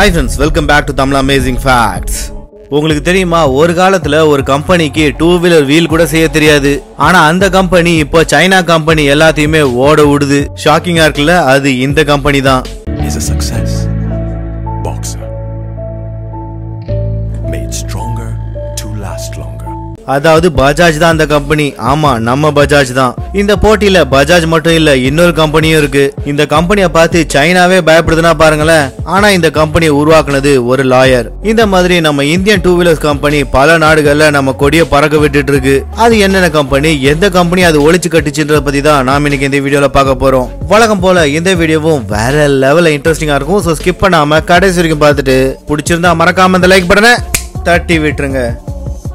Hi friends, welcome back to Tamil Amazing Facts. உங்களுக்கு தெரியுமா, ஒரு காலத்துல ஒரு கம்பெனிக்கு 2-wheeler வீல் கூட செய்ய தெரியாது. ஆனா அந்த கம்பெனி இப்போ சைனா கம்பெனி எல்லாத்தையுமே ஓட ஓடுது. ஷாக்கிங்கா இருக்குல்ல? அது இந்த கம்பெனி தான். Is a success boxer made stronger to last longer. அதாவது பஜாஜ் தான் அந்த கம்பெனி. ஆமா, நம்ம பஜாஜ் தான். இந்த போட்டியில பஜாஜ் மட்டும் இல்ல, இன்னொரு கம்பெனியும் இருக்கு. இந்த கம்பெனியை பார்த்து சைனாவே பயப்படுதுன்னா பாருங்களேன். ஆனா இந்த கம்பெனியை உருவாக்குனது ஒரு லாயர். இந்த மாதிரி நம்ம இந்தியன் டூ வீலர்ஸ் கம்பெனி பல நாடுகள்ல நம்ம கொடியை பறக்க விட்டுட்டு இருக்கு. அது என்னென்ன கம்பெனி, எந்த கம்பெனி அது ஒழிச்சு கட்டுச்சுன்றத பத்தி தான் நாம இன்னைக்கு இந்த வீடியோல பார்க்க போறோம். வழக்கம் போல இந்த வீடியோவும் வேற லெவல்ல இன்ட்ரெஸ்டிங்கா இருக்கும். சோ ஸ்கிப் பண்ணாம கடைசி வரைக்கும் பார்த்துட்டு பிடிச்சிருந்தா மறக்காம இந்த லைக் பட்டனை தட்டி விட்டுருங்க.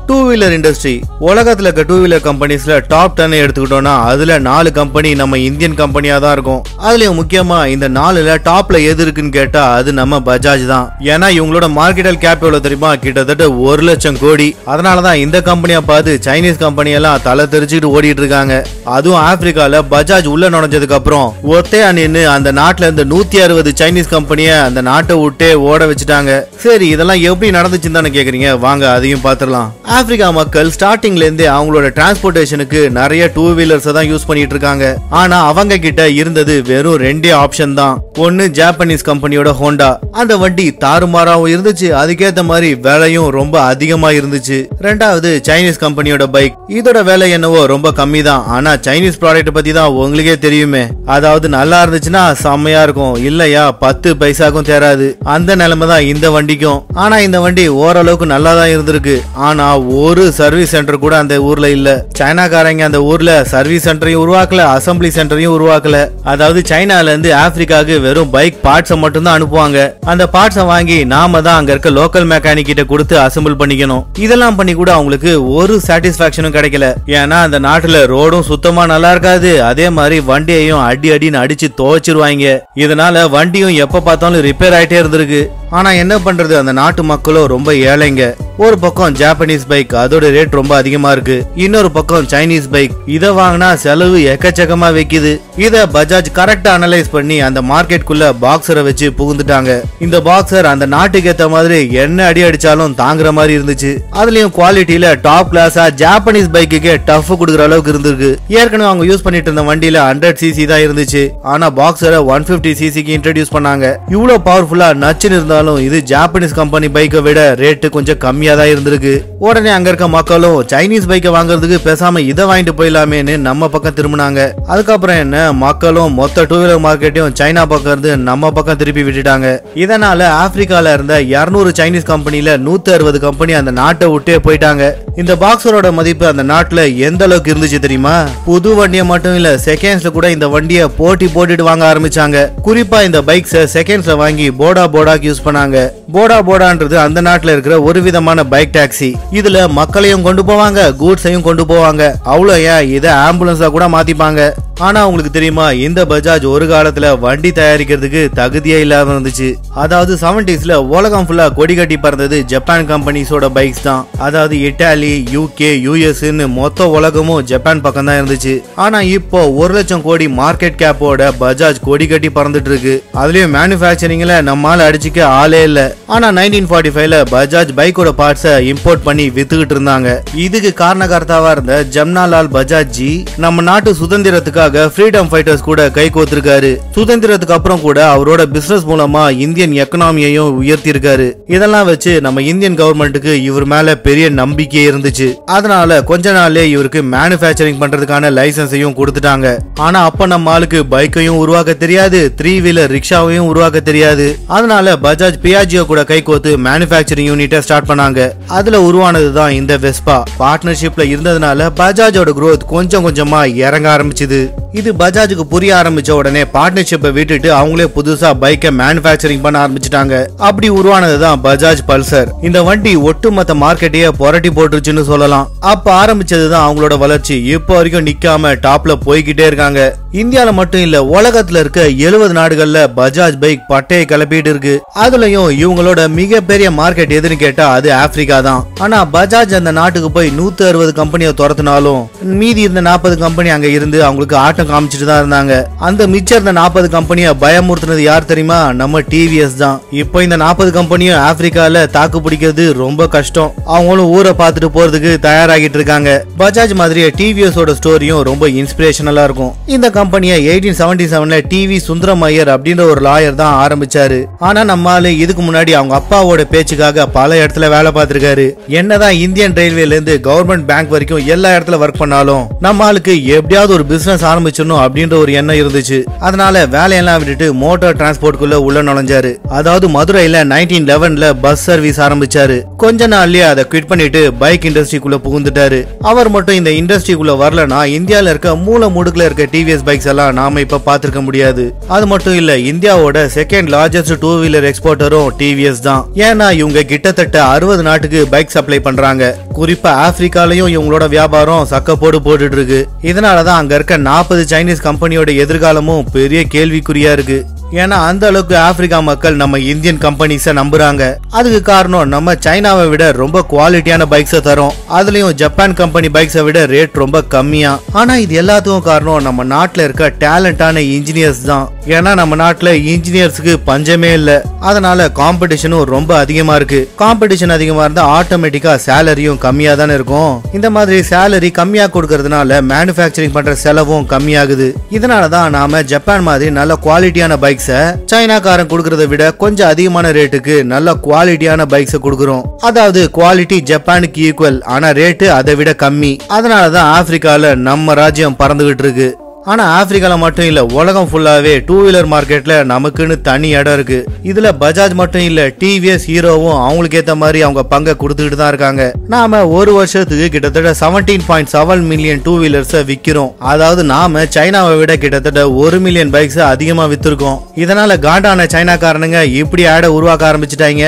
டூ வீலர் இண்டஸ்ட்ரி உலகத்துல இருக்க டூ வீலர் கம்பெனிஸ்ல டாப் 10 எடுத்துக்கிட்டோம்னா அதுல 4 கம்பெனி நம்ம இந்தியன் கம்பெனியா தான் இருக்கும். அதுலயும் முக்கியமா இந்த 4ல டாப்ல எது இருக்குன்னு கேட்டா அது நம்ம பஜாஜ் தான். ஏன்னா இவங்களோட மார்க்கெட்டல் கேப் எவ்வளவு தெரியுமா? கிட்டத்தட்ட 1,00,000 கோடி. அதனாலதான் இந்த கம்பெனியா பார்த்து சைனீஸ் கம்பெனி எல்லாம் தலை தெரிச்சுட்டு ஓடிட்டு இருக்காங்க. அதுவும் ஆப்பிரிக்கால பஜாஜ் உள்ள நுழைஞ்சதுக்கு அப்புறம் ஒத்தையா நின்று அந்த நாட்டுல இருந்து 160 சைனீஸ் கம்பெனிய அந்த நாட்டை விட்டே ஓட வச்சுட்டாங்க. சரி, இதெல்லாம் எப்படி நடந்துச்சுன்னு தானே கேக்குறீங்க, வாங்க அதையும் பாத்துடலாம். ஆப்பிரிக்கா மக்கள் ஸ்டார்டிங்ல இருந்தே அவங்களோட டிரான்ஸ்போர்டேஷனுக்கு நிறைய டூ வீலர்ஸ் தான் யூஸ் பண்ணிட்டு இருக்காங்க. ஆனா அவங்க கிட்ட இருந்தது வெறும் 2 ஆப்ஷன் தான். ஒன்னு ஜப்பானீஸ் கம்பெனியோட ஹோண்டா. அந்த வண்டி தாறுமாறாவும் இருந்துச்சு, அதுக்கேத்த மாதிரி விலையும் ரொம்ப அதிகமா இருந்துச்சு. ரெண்டாவது சைனீஸ் கம்பெனியோட பைக். இதோட விலை என்னவோ ரொம்ப கம்மி தான். ஆனா சைனீஸ் ப்ராடக்ட் பத்தி தான் உங்களுக்கே தெரியுமே, அதாவது நல்லா இருந்துச்சுன்னா செம்மையா இருக்கும், இல்லையா 10 பைசாக்கும் தேராது. அந்த நிலைமை தான் இந்த வண்டிக்கும். ஆனா இந்த வண்டி ஓரளவுக்கு நல்லா தான் இருந்திருக்கு. ஆனா ஒரு சர்வீஸ் சென்டர் கூட அந்த ஊர்ல இல்ல. சைனாக்காரங்க அந்த ஊர்ல சர்வீஸ் சென்டரையும் உருவாக்கல, அசம்பிளி சென்டரையும் உருவாக்கல. அதாவது சைனால இருந்து ஆப்பிரிக்காவுக்கு வெறும் பைக் பார்ட்ஸ் மட்டும் தான் அனுப்புவாங்க. அந்த பார்ட்ஸை வாங்கி நாம தான் அங்க இருக்க லோக்கல் மெக்கானிக் கிட்ட கொடுத்து அசம்பிள் பண்ணிக்கணும். இதெல்லாம் பண்ணி கூட அவங்களுக்கு ஒரு சாட்டிஸ்பாக்சனும் கிடைக்கல. ஏன்னா அந்த நாட்டுல ரோடும் சுத்தமா நல்லா இருக்காது, அதே மாதிரி வண்டியையும் அடி அடின்னு அடிச்சு துவைச்சிருவாங்க. இதனால வண்டியும் எப்ப பார்த்தாலும் ரிப்பேர் ஆயிட்டே இருந்திருக்கு. ஆனா என்ன பண்றது, அந்த நாட்டு மக்களும் ரொம்ப ஏழைங்க. ஒரு பக்கம் ஜப்பானீஸ் பைக், அதோட ரேட் ரொம்ப அதிகமா இருக்கு. இன்னொரு பக்கம் சைனீஸ் பைக், இத வாங்கினா செலவு எக்கச்சக்கமா வைக்குது. இத பஜாஜ் கரெக்டா அனலைஸ் பண்ணி அந்த மார்க்கெட்குள்ள பாக்ஸரை வச்சு புகுந்துட்டாங்க. இந்த பாக்ஸர் அந்த நாட்டுக்கு ஏத்த மாதிரி என்ன அடி அடிச்சாலும் தாங்குற மாதிரி இருந்துச்சு. அதுலயும் குவாலிட்டியில டாப் கிளாஸா ஜப்பானீஸ் பைக்குக்கே டஃப் கொடுக்குற அளவுக்கு இருந்திருக்கு. ஏற்கனவே அவங்க யூஸ் பண்ணிட்டு இருந்த வண்டியில 100cc தான் இருந்துச்சு. ஆனா பாக்ஸரை 150cc இன்ட்ரடியூஸ் பண்ணாங்க. இவ்வளவு பவர்ஃபுல்லா நச்சுன்னு இருந்தாலும் இது ஜப்பானீஸ் கம்பெனி பைக்கை விட ரேட்டு கொஞ்சம் கம்மி இருந்திருக்கு. உடனே அங்க இருக்க மக்களும் சைனீஸ் பைக்கை வாங்குறதுக்கு பேசாம இதை வாங்கிட்டு போயிடலாமேன்னு நம்ம பக்கம் திரும்பினாங்க. அதுக்கப்புறம் என்ன, மக்களும் மொத்த டூ வீலர் மார்க்கெட்டையும் சைனா பக்கம் இருந்து நம்ம பக்கம் திருப்பி விட்டுட்டாங்க. இதனால ஆப்பிரிக்கால இருந்த 200 சைனீஸ் கம்பெனில 160 கம்பெனி அந்த நாட்டை விட்டே போயிட்டாங்க. இந்த பாக்ஸரோட மதிப்பு அந்த நாட்டுல எந்த அளவுக்கு இருந்துச்சு தெரியுமா? புது வண்டியை மட்டும் இல்ல, செகண்ட்ஸ்ல கூட இந்த வண்டியை போட்டி போட்டுட்டு வாங்க ஆரம்பிச்சாங்க. குறிப்பா இந்த பைக்ஸ் செகண்ட்ஸ்ல வாங்கி போடா போடாக்கு யூஸ் பண்ணாங்க. போடா போடான்றது அந்த நாட்டுல இருக்கிற ஒரு விதமான பைக் டாக்ஸி. இதுல மக்களையும் கொண்டு போவாங்க, கூட்ஸையும் கொண்டு போவாங்க. அவ்வளோயா, இதை ஆம்புலன்ஸா கூட மாத்திப்பாங்க. ஆனா உங்களுக்கு தெரியுமா, இந்த பஜாஜ் ஒரு காலத்துல வண்டி தயாரிக்கிறதுக்கு தகுதியே இல்லாம இருந்துச்சு. அதாவது 70sல உலகம் ஃபுல்லா கொடி கட்டி பறந்தது ஜப்பான் கம்பெனிஸோட பைக்ஸ் தான். அதாவது இட்டாலி, UK, USன்னு மொத்த உலகமும் ஜப்பான் பக்கம் தான் இருந்துச்சு. ஆனா இப்போ 1,00,000 கோடி மார்க்கெட் கேப்போட பஜாஜ் கொடி கட்டி பறந்துட்டு இருக்கு. அதுலயும் மேனுபேக்சரிங்ல நம்மால அடிச்சுக்க ஆளே இல்ல. ஆனா 1945ல பஜாஜ் பைக்கோட பார்ட்ஸை இம்போர்ட் பண்ணி வித்துக்கிட்டு இருந்தாங்க. இதுக்கு காரணகர்த்தாவா இருந்த ஜம்னாலால் பஜாஜ் ஜி நம்ம நாட்டு சுதந்திரத்துக்கு ஃப்ரீடம் ஃபைட்டர்ஸ் கூட கை கோத்திருக்காரு. சுதந்திரத்துக்கு அப்புறம் கூட அவரோட பிசினஸ் மூலமா இந்தியன் எக்கனாமியையும் உயர்த்தி இருக்காரு. இதெல்லாம் வச்சு நம்ம இந்தியன் கவர்மெண்ட்டுக்கு இவர் மேல பெரிய நம்பிக்கை இருந்துச்சு. அதனால கொஞ்ச நாளே இவருக்கு மேனுபேக்சரிங் பண்றதுக்கான லைசன்ஸையும் கொடுத்துட்டாங்க. ஆனா அப்ப நம்ம ஆளுக்கு பைக்கையும் உருவாக்க தெரியாது, 3-wheeler ரிக்ஷாவையும் உருவாக்க தெரியாது. அதனால பஜாஜ் பியாஜியோ கூட கை கோத்து மேனுபேக்சரிங் யூனிட்டை ஸ்டார்ட் பண்ணாங்க. அதுல உருவானதுதான் இந்த வெஸ்பா. பார்ட்னர்ஷிப்ல இருந்ததுனால பஜாஜோட growth கொஞ்சம் கொஞ்சமா இறங்க ஆரம்பிச்சது. இது பஜாஜுக்கு புரிய ஆரம்பிச்ச உடனே பார்ட்னர்ஷிப்பை விட்டுட்டு அவங்களே புதுசா பைக்கை மேனுபேக்சரிங் பண்ண ஆரம்பிச்சுட்டாங்க. அப்படி உருவானதுதான் பஜாஜ் பல்சர். இந்த வண்டி ஒட்டுமொத்த மார்க்கெட்டையே புரட்டி போட்டுருச்சுன்னு சொல்லலாம். அப்ப ஆரம்பிச்சதுதான் அவங்களோட வளர்ச்சி. இப்போ வரைக்கும் நிக்காம டாப்ல போய்கிட்டே இருக்காங்க. இந்தியால மட்டும் இல்ல, உலகத்துல இருக்க 70 நாடுகள்ல பஜாஜ் பைக் பட்டையை கிளப்பிட்டு இருக்கு. அதுலயும் இவங்களோட மிகப்பெரிய மார்க்கெட் எதுன்னு கேட்டா அது Africa தான். ஆனா பஜாஜ் அந்த நாட்டுக்கு போய் 160 கம்பெனியை துரத்துனாலும் மீதி இருந்த 40 கம்பெனி அங்க இருந்து அவங்களுக்கு ஆட்டம் காமிச்சிட்டு தான் இருந்தாங்க. அந்த மிச்ச இருந்த 40 கம்பெனியை பயமுறுத்துனது யார் தெரியுமா? நம்ம TVS தான். இப்போ இந்த 40 கம்பெனியும் ஆப்பிரிக்கால தாக்கு பிடிக்கிறது ரொம்ப கஷ்டம். அவங்களும் ஊரை பார்த்துட்டு போறதுக்கு தயாராகிட்டு இருக்காங்க. பஜாஜ் மாதிரியே TVS ஓட ஸ்டோரியும் ரொம்ப இன்ஸ்பிரேஷனலா இருக்கும். இந்த கம்பெனியை 1877ல TV சுந்தரமையர் அப்படிங்கற ஒரு லாயர் தான் ஆரம்பிச்சாரு. ஆனா நம்மால இதுக்கு முன்னாடி அவங்க அப்பாவோட பேச்சுக்காக பல இடத்துல வேலை பார்த்திருக்காரு. என்னதான் இந்தியன் ரயில்வேல இருந்து கவர்மெண்ட் பேங்க் வரைக்கும் எல்லா இடத்துல வர்க் பண்ணாலும் நம்மளுக்கு எப்படியாவது ஒரு பிசினஸ் ஆரம்பிச்சணும் அப்படிங்கற ஒரு எண்ணம் இருந்துச்சு. அதனால வேலையெல்லாம் விட்டுட்டு மோட்டார் டிரான்ஸ்போர்ட்டுக்குள்ள நுழைஞ்சாரு. அதாவது மதுரையில 1911ல பஸ் சர்வீஸ் ஆரம்பிச்சாரு. கொஞ்ச நாள்லயே அதை குவிட் பண்ணிட்டு பைக் இண்டஸ்ட்ரிக்குள்ள புகுந்துட்டாரு. அவர் மட்டும் இந்த இண்டஸ்ட்ரிக்குள்ள வரலனா இந்தியால இருக்க மூல முடுக்குல இருக்க TVS பைக்ஸ் எல்லாம் நாம இப்ப பாத்துக்க முடியாது. அது மட்டும் இல்ல, இந்தியாவோட செகண்ட் லார்ஜஸ்ட் 2-வீலர் எக்ஸ்போர்ட்டரும் TVS தான். ஏன்னா இவங்க கிட்டத்தட்ட 60 நாட்டுக்கு பைக் சப்ளை பண்றாங்க. குறிப்பா ஆப்பிரிக்காலயும் இவங்களோட வியாபாரம் சக்கப்போடு போட்டுட்டு இருக்கு. இதனாலதான் அங்க இருக்க 40 சைனீஸ் கம்பெனியோட எதிர்காலமும் பெரிய கேள்விக்குறியா இருக்கு. ஏன்னா அந்த அளவுக்கு ஆப்பிரிக்கா மக்கள் நம்ம இந்தியன் கம்பெனிஸை நம்புறாங்க. அதுக்கு காரணம் நம்ம சைனாவை விட ரொம்ப குவாலிட்டியான பைக்ஸை தரும். அதுலயும் ஜப்பான் கம்பெனி பைக்ஸை விட ரேட் ரொம்ப கம்மியா. ஆனா இது எல்லாத்துக்கும் காரணம் நம்ம நாட்டுல இருக்க டேலண்டான இன்ஜினியர்ஸ் தான். ஏன்னா நம்ம நாட்டுல இன்ஜினியர்ஸுக்கு பஞ்சமே இல்ல. அதனால காம்படிஷனும் ரொம்ப அதிகமா இருக்கு. காம்படிஷன் அதிகமா இருந்தா ஆட்டோமேட்டிக்கா சேலரியும் கம்மியா தானே இருக்கும். இந்த மாதிரி சேலரி கம்மியா கொடுக்கறதுனால மேனுபேக்சரிங் பண்ற செலவும் கம்மியாகுது. இதனாலதான் நாம ஜப்பான் மாதிரி நல்ல குவாலிட்டியான பைக் சைனாக்காரன் கொடுக்கறதை விட கொஞ்சம் அதிகமான ரேட்டுக்கு நல்ல குவாலிட்டியான பைக்ஸ் கொடுக்கறோம். அதாவது குவாலிட்டி ஜப்பானுக்கு ஈக்குவல், ஆனா ரேட்டு அதை விட கம்மி. அதனாலதான் ஆப்பிரிக்கால நம்ம ராஜ்யம் பறந்துகிட்டு இருக்கு. ஆனா ஆப்பிரிக்கால மட்டும் இல்ல, உலகம் ஃபுல்லாவே 2-வீலர் மார்க்கெட்ல நமக்குன்னு தனி இடம் இருக்கு. இதுல பஜாஜ் மட்டும் இல்ல, TVS, ஹீரோவும் அவங்களுக்கு ஏத்த மாதிரி அவங்க பங்கை கொடுத்துக்கிட்டு தான் இருக்காங்க. நாம ஒரு வருஷத்துக்கு கிட்டத்தட்ட 17.7 மில்லியன் 2-வீலர்ஸ் விக்கிறோம். அதாவது நாம சைனாவை விட கிட்டத்தட்ட 1 மில்லியன் பைக்ஸ் அதிகமா வித்திருக்கோம். இதனால காண்டான சைனாக்காரனுங்க இப்படி ஆட உருவாக்க ஆரம்பிச்சுட்டாங்க.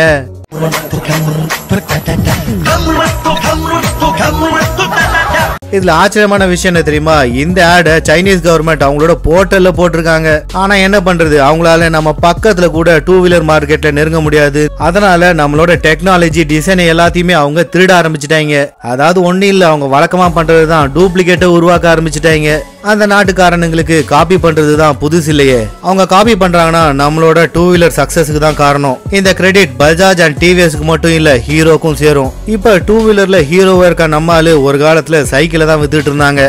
இதுல ஆச்சரியமான விஷயம் என்ன தெரியுமா? இந்த ஆட சைனீஸ் கவர்மெண்ட் அவங்களோட போர்ட்டல்ல போட்டிருக்காங்க. ஆனா என்ன பண்றது, அவங்களால நம்ம பக்கத்துல கூட 2-வீலர் மார்க்கெட்ல நெருங்க முடியாது. அதனால நம்மளோட டெக்னாலஜி டிசைன் எல்லாத்தையுமே அவங்க திருட ஆரம்பிச்சுட்டாங்க. அதாவது ஒண்ணு இல்ல, அவங்க வழக்கமா பண்றதுதான் டூப்ளிகேட்டை உருவாக்க ஆரம்பிச்சுட்டாங்க. அந்த நாட்டுக்காரனுங்களுக்கு காப்பி பண்றதுதான் புதுசு இல்லையே. அவங்க காப்பி பண்றாங்கன்னா நம்மளோட 2-வீலர் சக்சஸ்க்கு தான் காரணம். இந்த கிரெடிட் பஜாஜ் அண்ட் TVSக்கு மட்டும் இல்ல, ஹீரோக்கும் சேரும். இப்ப 2-வீலர்ல ஹீரோவா இருக்க நம்மாலு ஒரு காலத்துல சைக்கிள் தான் வித்துட்டு இருந்தாங்க.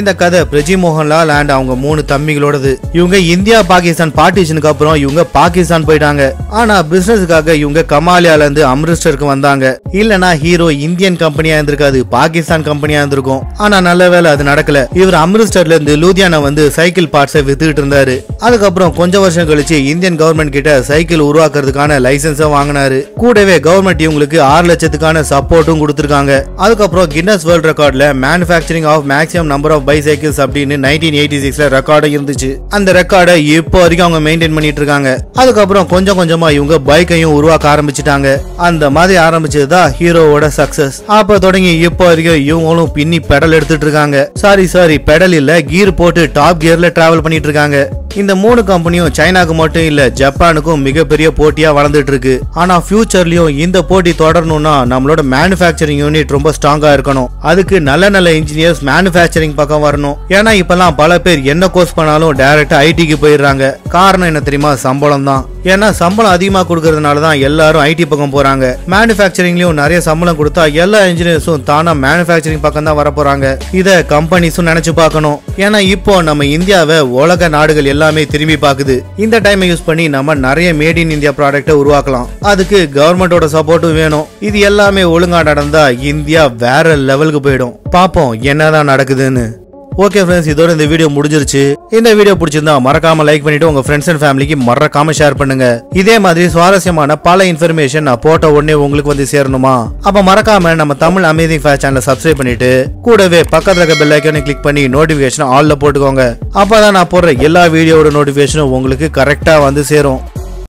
இந்த கதை பிரஜி மோகன்லால் அண்ட் அவங்க 3 தம்பிகளோடது. இவங்க இந்தியா பாகிஸ்தான் பார்ட்டிஷனுக்கு அப்புறம் இவங்க பாகிஸ்தான் போயிட்டாங்க. ஆனா பிசினஸ்க்காக இவங்க கமாலியால இருந்து அம்ரிஸ்டருக்கு வந்தாங்க. இல்லனா ஹீரோ இந்தியன் கம்பெனியா இருந்திருக்காது, பாகிஸ்தான் கம்பெனியா இருந்திருக்கும். ஆனா நல்ல வேலை அது நடக்கல. இவர் அம்ரிஸ்டர்ல இருந்து லூதியானா வந்து சைக்கிள் பார்ட்ஸை வித்துட்டு இருந்தாரு. அதுக்கப்புறம் கொஞ்சம் வருஷம் கழிச்சு இந்தியன் கவர்மெண்ட் கிட்ட சைக்கிள் உருவாக்குறதுக்கான லைசன்ஸை வாங்கினாரு. கூடவே கவர்மெண்ட் இவங்களுக்கு 6 லட்சத்துக்கான சப்போர்ட்டும் கொடுத்திருக்காங்க. அதுக்கப்புறம் கின்னஸ் வேர்ல்ட் ரெக்கார்ட்ல manufacturing of maximum number of bicycles அப்படின்னு 1986ல ரெக்கார்ட் இருந்துச்சு. அந்த ரெக்கார்டை இப்போ வரைக்கும் அவங்க மெயின்டைன் பண்ணிட்டு இருக்காங்க. அதுக்கப்புறம் கொஞ்சம் கொஞ்சமா இவங்க பைக்கையும் உருவாக்க ஆரம்பிச்சுட்டாங்க. அந்த மாதிரி ஆரம்பிச்சதுதான் ஹீரோவோட சக்சஸ். அப்ப தொடங்கி இப்போ வரைக்கும் இவங்களும் பின்னி பெடல் எடுத்துட்டு இருக்காங்க. சாரி பெடல் இல்ல, கீர் போட்டு டாப் கியர்ல டிராவல் பண்ணிட்டு இருக்காங்க. இந்த 3 கம்பெனியும் சைனாக்கு மட்டும் இல்ல ஜப்பானுக்கும் மிகப்பெரிய போட்டியா வளர்ந்துட்டு இருக்கு. ஆனா ஃபியூச்சர்லயும் இந்த போட்டி தொடரணும்னா நம்மளோட மேனுபேக்சரிங் யூனிட் ரொம்ப ஸ்ட்ராங்கா இருக்கணும். அதுக்கு நல்ல நல்ல இன்ஜினியர்ஸ் மேனுபேக்சரிங் பக்கம் வரணும். ஏன்னா இப்பெல்லாம் பல பேர் என்ன கோர்ஸ் பண்ணாலும் டைரக்டா ஐடிக்கு போயிடுறாங்க. காரணம் என்ன தெரியுமா? சம்பளம் தான். ஏன்னா சம்பளம் அதிகமா கொடுக்கறதுனாலதான் எல்லாரும் ஐடி பக்கம் போறாங்க. மேனுபேக்சரிங்லயும் நிறைய சம்பளம் கொடுத்தா எல்லா இன்ஜினியர்ஸும் தானா மேனுபேக்சரிங் பக்கம் தான் வர போறாங்க. இத கம்பெனிஸும் நினைச்சு பார்க்கணும். ஏன்னா இப்போ நம்ம இந்தியாவை உலக நாடுகள் எல்லாம் திரும்பி பாக்குது. இந்த டைமை யூஸ் பண்ணி நம்ம நிறைய மேட் இன் இந்தியா ப்ராடக்ட்டை உருவாக்கலாம். அதுக்கு கவர்மெண்டோட சப்போர்ட்டும் வேணும். இது எல்லாமே ஒழுங்கா நடந்தா இந்தியா வேற லெவலுக்கு போயிடும். பாப்போம் என்னதான் நடக்குதுன்னு. ஓகே ஃப்ரெண்ட்ஸ், இதோட இந்த வீடியோ முடிஞ்சிருச்சு. இந்த வீடியோ பிடிச்சிருந்தா மறக்காம லைக் பண்ணிட்டு உங்க ஃப்ரெண்ட்ஸ் அண்ட் ஃபேமிலிக்கு மறக்காம ஷேர் பண்ணுங்க. இதே மாதிரி சுவாரஸ்யமான பல இன்ஃபர்மேஷன் நான் போட்ட உடனே உங்களுக்கு வந்து சேரணுமா? அப்ப மறக்காம நம்ம தமிழ் அமேசிங் ஃபேஷன் சேனலை சப்ஸ்கிரைப் பண்ணிட்டு கூடவே பக்கத்துல இருக்க பெல் ஐகானை கிளிக் பண்ணி நோட்டிபிகேஷன் ஆல்ல போட்டுக்கோங்க. அப்பதான் நான் போடுற எல்லா வீடியோட நோட்டிபிகேஷனும் உங்களுக்கு கரெக்டா வந்து சேரும்.